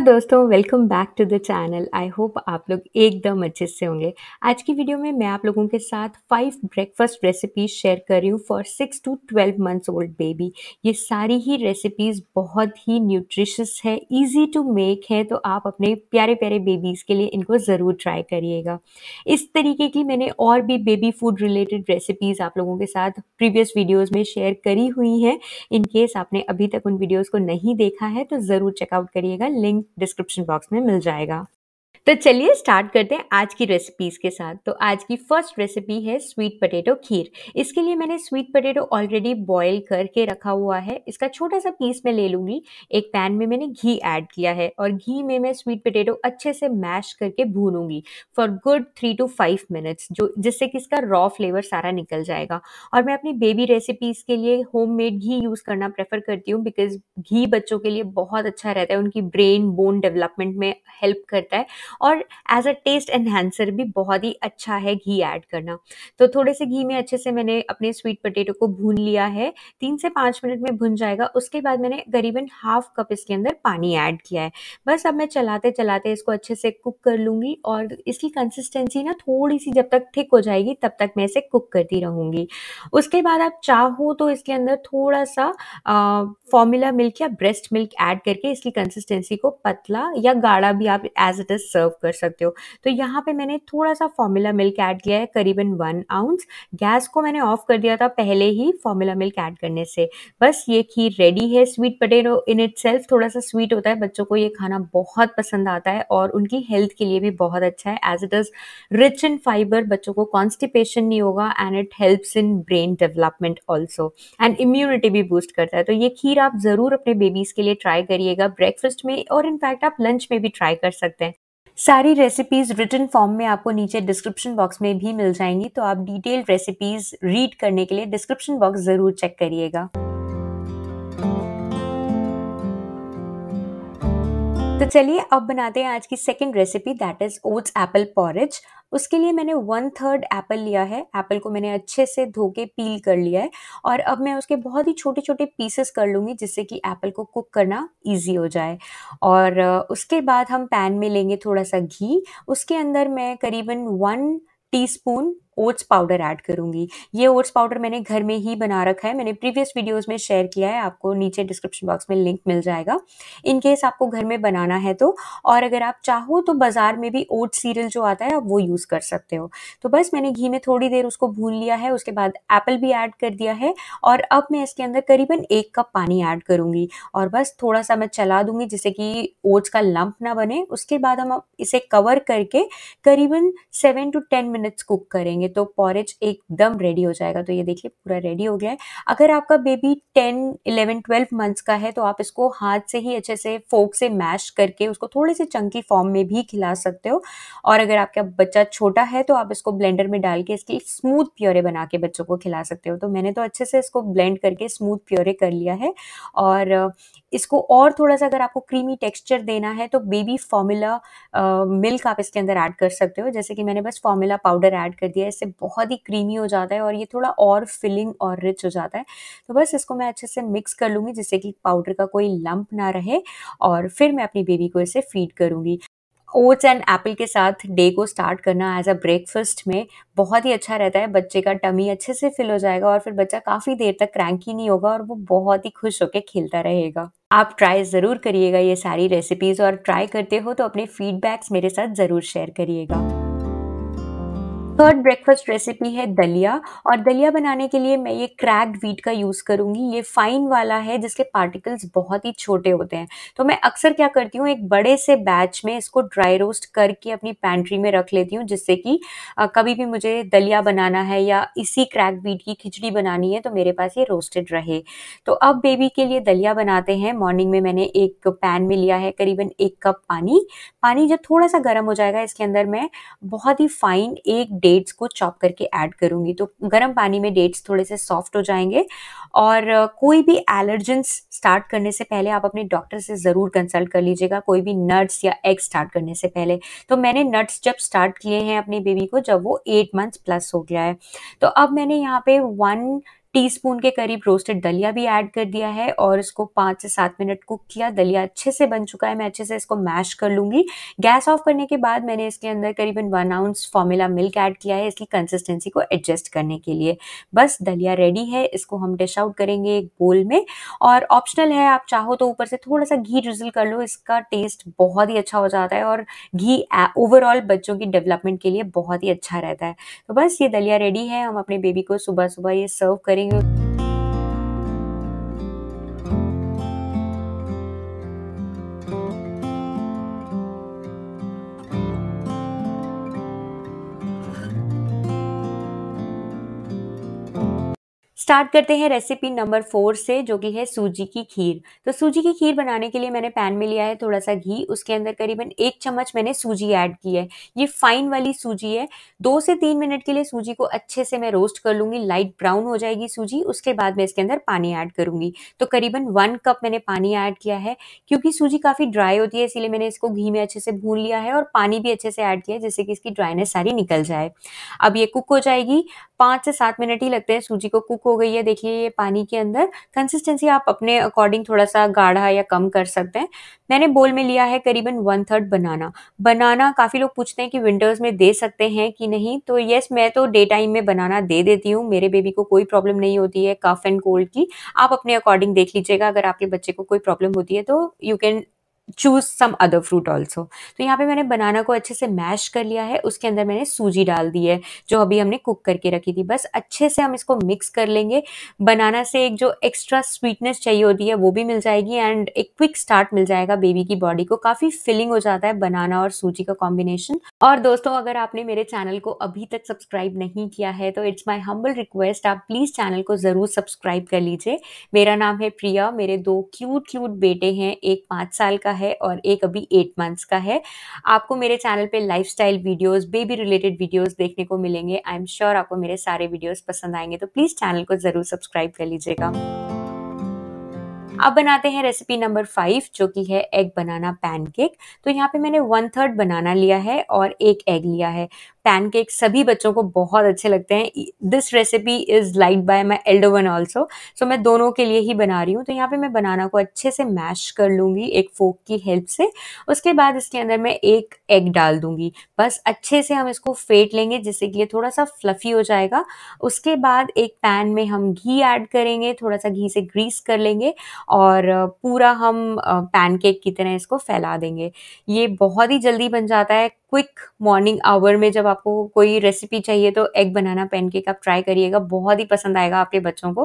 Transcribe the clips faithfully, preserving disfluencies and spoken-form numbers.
Hello दोस्तों, welcome back to the channel. I hope आप लोग एकदम अच्छे से होंगे। आज की वीडियो में मैं आप लोगों के साथ फाइव ब्रेकफास्ट रेसिपीज शेयर कर रही हूँ for six to twelve months old baby. ये सारी ही रेसिपीज बहुत ही न्यूट्रिशियस है, इजी टू मेक है, तो आप अपने प्यारे प्यारे बेबीज़ के लिए इनको ज़रूर ट्राई करिएगा। इस तरीके की मैंने और भी बेबी फूड रिलेटेड रेसिपीज़ आप लोगों के साथ प्रीवियस वीडियोज़ में शेयर करी हुई हैं। इनकेस आपने अभी तक उन वीडियोज़ को नहीं देखा है तो ज़रूर चेकआउट करिएगा, लिंक डिस्क्रिप्शन बॉक्स में मिल जाएगा। तो चलिए स्टार्ट करते हैं आज की रेसिपीज़ के साथ। तो आज की फर्स्ट रेसिपी है स्वीट पटेटो खीर। इसके लिए मैंने स्वीट पटेटो ऑलरेडी बॉईल करके रखा हुआ है। इसका छोटा सा पीस मैं ले लूँगी। एक पैन में मैंने घी ऐड किया है और घी में मैं स्वीट पटेटो अच्छे से मैश करके भूनूंगी for good three to five minutes, जो जिससे कि इसका रॉ फ्लेवर सारा निकल जाएगा। और मैं अपनी बेबी रेसिपीज़ के लिए होम मेड घी यूज़ करना प्रेफर करती हूँ, बिकॉज घी बच्चों के लिए बहुत अच्छा रहता है, उनकी ब्रेन बोन डेवलपमेंट में हेल्प करता है और एज अ टेस्ट एनहांसर भी बहुत ही अच्छा है घी ऐड करना। तो थोड़े से घी में अच्छे से मैंने अपने स्वीट पोटैटो को भून लिया है, तीन से पाँच मिनट में भुन जाएगा। उसके बाद मैंने करीबन हाफ कप इसके अंदर पानी ऐड किया है। बस अब मैं चलाते चलाते इसको अच्छे से कुक कर लूँगी और इसकी कंसिस्टेंसी ना थोड़ी सी जब तक थिक हो जाएगी तब तक मैं इसे कुक करती रहूँगी। उसके बाद आप चाहो तो इसके अंदर थोड़ा सा फॉर्मूला मिल्क या ब्रेस्ट मिल्क ऐड करके इसकी कंसिस्टेंसी को पतला या गाढ़ा भी आप एज इट इज सर्व कर सकते हो। तो यहाँ पे मैंने थोड़ा सा फॉर्मूला मिल्क ऐड किया है, करीबन वन आउंस। गैस को मैंने ऑफ कर दिया था पहले ही फॉर्मूला मिल्क ऐड करने से। बस ये खीर रेडी है। स्वीट पोटैटो इन इटसेल्फ थोड़ा सा स्वीट होता है, बच्चों को ये खाना बहुत पसंद आता है और उनकी हेल्थ के लिए भी बहुत अच्छा है, as it is rich in fibre. बच्चों को कॉन्स्टिपेशन नहीं होगा and it helps in brain development also and immunity भी बूस्ट करता है। तो ये खीर आप जरूर अपने बेबीज के लिए ट्राई करिएगा ब्रेकफास्ट में, और इनफैक्ट आप लंच में भी ट्राई कर सकते हैं। सारी रेसिपीज़ रिटन फॉर्म में आपको नीचे डिस्क्रिप्शन बॉक्स में भी मिल जाएंगी, तो आप डिटेल्ड रेसिपीज़ रीड करने के लिए डिस्क्रिप्शन बॉक्स ज़रूर चेक करिएगा। तो चलिए अब बनाते हैं आज की second recipe, that is oats apple porridge. उसके लिए मैंने वन थर्ड एप्पल लिया है। एप्पल को मैंने अच्छे से धो के पील कर लिया है और अब मैं उसके बहुत ही छोटे छोटे पीसेस कर लूँगी, जिससे कि एप्पल को कुक करना इजी हो जाए। और उसके बाद हम पैन में लेंगे थोड़ा सा घी। उसके अंदर मैं करीबन one teaspoon oats powder add करूंगी। ये ओट्स पाउडर मैंने घर में ही बना रखा है, मैंने प्रीवियस वीडियोस में शेयर किया है, आपको नीचे डिस्क्रिप्शन बॉक्स में लिंक मिल जाएगा इन केस आपको घर में बनाना है तो। और अगर आप चाहो तो बाजार में भी ओट्स सीरियल जो आता है आप वो यूज़ कर सकते हो। तो बस मैंने घी में थोड़ी देर उसको भून लिया है, उसके बाद एप्पल भी ऐड कर दिया है और अब मैं इसके अंदर करीबन एक कप पानी ऐड करूँगी और बस थोड़ा सा मैं चला दूँगी, जिससे कि ओट्स का लंप ना बने। उसके बाद हम इसे कवर करके करीबन seven to ten minutes cook करेंगे, तो पॉरेज एकदम रेडी हो जाएगा। तो ये देखिए पूरा रेडी हो गया है। अगर आपका baby ten eleven twelve months का है तो आप इसको हाथ से ही अच्छे से फोक से मैश करके उसको थोड़े से चंकी फॉर्म में भी खिला सकते हो। और अगर आपका बच्चा छोटा है तो आप इसको ब्लेंडर में डाल के इसकी स्मूथ प्योरे बना के बच्चों को खिला सकते हो। तो मैंने तो अच्छे से इसको ब्लेंड करके स्मूथ प्योरे कर लिया है। और इसको और थोड़ा सा अगर आपको क्रीमी टेक्स्चर देना है तो बेबी फॉर्मूला मिल्क आप इसके अंदर ऐड कर सकते हो, जैसे कि मैंने बस फॉर्मूला पाउडर ऐड कर दिया है। इससे बहुत ही क्रीमी हो जाता है और ये थोड़ा और फिलिंग और रिच हो जाता है। तो बस इसको मैं अच्छे से मिक्स कर लूँगी, जिससे कि पाउडर का कोई लंप ना रहे, और फिर मैं अपनी बेबी को इसे फीड करूँगी। ओट्स एंड एप्पल के साथ डे को स्टार्ट करना एज अ ब्रेकफास्ट में बहुत ही अच्छा रहता है। बच्चे का टमी अच्छे से फिल हो जाएगा और फिर बच्चा काफ़ी देर तक क्रैंकी नहीं होगा और वो बहुत ही खुश होकर खेलता रहेगा। आप ट्राई ज़रूर करिएगा ये सारी रेसिपीज़, और ट्राई करते हो तो अपने फीडबैक्स मेरे साथ ज़रूर शेयर करिएगा। थर्ड ब्रेकफास्ट रेसिपी है दलिया, और दलिया बनाने के लिए मैं ये क्रैक्ड व्हीट का यूज़ करूँगी। ये फाइन वाला है जिसके पार्टिकल्स बहुत ही छोटे होते हैं। तो मैं अक्सर क्या करती हूँ, एक बड़े से बैच में इसको ड्राई रोस्ट करके अपनी पैंट्री में रख लेती हूँ, जिससे कि कभी भी मुझे दलिया बनाना है या इसी क्रैक्ड व्हीट की खिचड़ी बनानी है तो मेरे पास ये रोस्टेड रहे। तो अब बेबी के लिए दलिया बनाते हैं। मॉर्निंग में मैंने एक पैन में लिया है करीबन एक कप पानी। पानी जब थोड़ा सा गर्म हो जाएगा इसके अंदर मैं बहुत ही फाइन एक डेट्स को चॉप करके ऐड करूंगी। तो गर्म पानी में डेट्स थोड़े से सॉफ्ट हो जाएंगे। और कोई भी एलर्जेंस स्टार्ट करने से पहले आप अपने डॉक्टर से ज़रूर कंसल्ट कर लीजिएगा, कोई भी नट्स या एग स्टार्ट करने से पहले। तो मैंने नट्स जब स्टार्ट किए हैं अपनी बेबी को जब वो एट मंथ्स प्लस हो गया है। तो अब मैंने यहाँ पे वन टीस्पून के करीब रोस्टेड दलिया भी ऐड कर दिया है और इसको पाँच से सात मिनट कुक किया। दलिया अच्छे से बन चुका है, मैं अच्छे से इसको मैश कर लूँगी। गैस ऑफ करने के बाद मैंने इसके अंदर करीबन one ounce formula milk add किया है, इसकी कंसिस्टेंसी को एडजस्ट करने के लिए। बस दलिया रेडी है, इसको हम डिश आउट करेंगे एक बोल में। और ऑप्शनल है, आप चाहो तो ऊपर से थोड़ा सा घी ड्रिजल कर लो, इसका टेस्ट बहुत ही अच्छा हो जाता है और घी ओवरऑल बच्चों की डेवलपमेंट के लिए बहुत ही अच्छा रहता है। तो बस ये दलिया रेडी है, हम अपने बेबी को सुबह सुबह ये सर्व करेंगे। स्टार्ट करते हैं रेसिपी नंबर फोर से, जो कि है सूजी की खीर। तो सूजी की खीर बनाने के लिए मैंने पैन में लिया है थोड़ा सा घी, उसके अंदर करीबन एक चम्मच मैंने सूजी ऐड की है। ये फाइन वाली सूजी है। दो से तीन मिनट के लिए सूजी को अच्छे से मैं रोस्ट कर लूँगी, लाइट ब्राउन हो जाएगी सूजी। उसके बाद मैं इसके अंदर पानी ऐड करूँगी। तो करीबन वन कप मैंने पानी ऐड किया है। क्योंकि सूजी काफ़ी ड्राई होती है इसीलिए मैंने इसको घी में अच्छे से भून लिया है और पानी भी अच्छे से ऐड किया है, जिससे कि इसकी ड्राइनेस सारी निकल जाए। अब ये कुक हो जाएगी, पाँच से सात मिनट ही लगते हैं सूजी को कुक हो गई है। देखिए ये पानी के अंदर कंसिस्टेंसी आप अपने अकॉर्डिंग थोड़ा सा गाढ़ा या कम कर सकते हैं। मैंने बोल में लिया है करीबन वन थर्ड बनाना। बनाना काफ़ी लोग पूछते हैं कि विंटर्स में दे सकते हैं कि नहीं, तो येस मैं तो डे टाइम में बनाना दे देती हूँ। मेरे बेबी को कोई प्रॉब्लम नहीं होती है कफ एंड कोल्ड की। आप अपने अकॉर्डिंग देख लीजिएगा, अगर आपके बच्चे को कोई प्रॉब्लम होती है तो you can choose some other fruit also. तो यहाँ पे मैंने बनाना को अच्छे से मैश कर लिया है, उसके अंदर मैंने सूजी डाल दी है जो अभी हमने कुक करके रखी थी। बस अच्छे से हम इसको मिक्स कर लेंगे। बनाना से एक जो एक्स्ट्रा स्वीटनेस चाहिए होती है वो भी मिल जाएगी एंड एक क्विक स्टार्ट मिल जाएगा बेबी की बॉडी को। काफ़ी फिलिंग हो जाता है बनाना और सूजी का कॉम्बिनेशन। और दोस्तों, अगर आपने मेरे चैनल को अभी तक सब्सक्राइब नहीं किया है तो इट्स माई हम्बल रिक्वेस्ट, आप प्लीज़ चैनल को ज़रूर सब्सक्राइब कर लीजिए। मेरा नाम है प्रिया, मेरे दो क्यूट क्यूट बेटे हैं, एक पाँच साल का है और एक अभी एट मंथ्स का है। आपको मेरे चैनल पे lifestyle videos, baby related videos देखने को मिलेंगे। आई एम श्योर आपको मेरे सारे वीडियोस पसंद आएंगे, तो प्लीज चैनल को जरूर सब्सक्राइब कर लीजिएगा। अब बनाते हैं रेसिपी नंबर फाइव, जो कि है एग बनाना पैनकेक। तो यहाँ पे मैंने वन थर्ड बनाना लिया है और एक एग लिया है। पैनकेक सभी बच्चों को बहुत अच्छे लगते हैं। This recipe is liked by my elder one also, so मैं दोनों के लिए ही बना रही हूँ। तो यहाँ पे मैं बनाना को अच्छे से मैश कर लूँगी एक फोक की हेल्प से। उसके बाद इसके अंदर मैं एक एग डाल दूँगी। बस अच्छे से हम इसको फेंट लेंगे जिससे कि ये थोड़ा सा फ्लफ़ी हो जाएगा। उसके बाद एक पैन में हम घी ऐड करेंगे, थोड़ा सा घी से ग्रीस कर लेंगे और पूरा हम पैनकेक की तरह इसको फैला देंगे। ये बहुत ही जल्दी बन जाता है। क्विक मॉर्निंग आवर में जब आपको कोई रेसिपी चाहिए तो एग बनाना पैनकेक आप ट्राई करिएगा, बहुत ही पसंद आएगा आपके बच्चों को।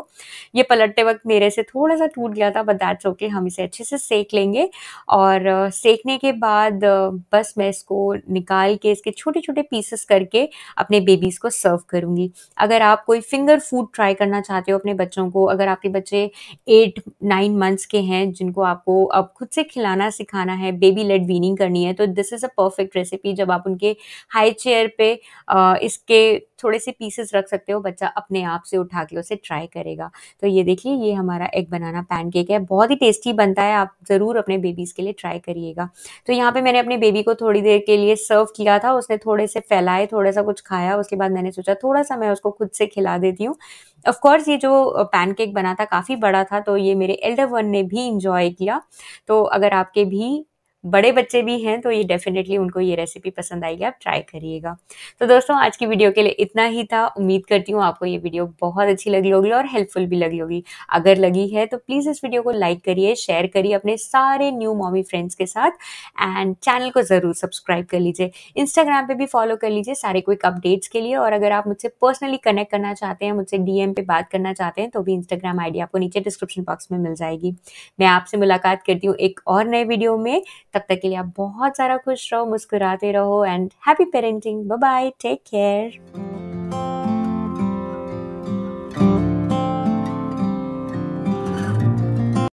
ये पलटते वक्त मेरे से थोड़ा सा टूट गया था, बट दैट्स ओके, हम इसे अच्छे से सेक लेंगे। और सेकने के बाद बस मैं इसको निकाल के इसके छोटे छोटे पीसेस करके अपने बेबीज़ को सर्व करूँगी। अगर आप कोई फिंगर फूड ट्राई करना चाहते हो अपने बच्चों को, अगर आपके बच्चे एट नाइन मंथ्स के हैं जिनको आपको अब खुद से खिलाना सिखाना है, बेबी लेड वीनिंग करनी है, तो this is a perfect recipe. जब आप उनके हाई चेयर पे आ, इसके थोड़े से पीसेस रख सकते हो, बच्चा अपने आप से उठा के उसे ट्राई करेगा। तो ये देखिए, ये हमारा एग बनाना पैनकेक है, बहुत ही टेस्टी बनता है। आप ज़रूर अपने बेबीज़ के लिए ट्राई करिएगा। तो यहाँ पे मैंने अपने बेबी को थोड़ी देर के लिए सर्व किया था, उसने थोड़े से फैलाए, थोड़ा सा कुछ खाया। उसके बाद मैंने सोचा थोड़ा सा मैं उसको खुद से खिला देती हूँ। ऑफकोर्स ये जो पैनकेक बना था काफ़ी बड़ा था, तो ये मेरे एल्डर वन ने भी इंजॉय किया। तो अगर आपके भी बड़े बच्चे भी हैं तो ये डेफिनेटली उनको ये रेसिपी पसंद आएगी, आप ट्राई करिएगा। तो दोस्तों, आज की वीडियो के लिए इतना ही था। उम्मीद करती हूँ आपको ये वीडियो बहुत अच्छी लगी होगी और हेल्पफुल भी लगी होगी। अगर लगी है तो प्लीज़ इस वीडियो को लाइक करिए, शेयर करिए अपने सारे न्यू मॉमी फ्रेंड्स के साथ एंड चैनल को ज़रूर सब्सक्राइब कर लीजिए। इंस्टाग्राम पर भी फॉलो कर लीजिए सारे क्विक अपडेट्स के लिए। और अगर आप मुझसे पर्सनली कनेक्ट करना चाहते हैं, मुझसे डी एम पे बात करना चाहते हैं, तो भी इंस्टाग्राम आई डी आपको नीचे डिस्क्रिप्शन बॉक्स में मिल जाएगी। मैं आपसे मुलाकात करती हूँ एक और नए वीडियो में। तब तक के लिए आप बहुत सारा खुश रहो, मुस्कुराते रहो and happy parenting. Bye bye, take care.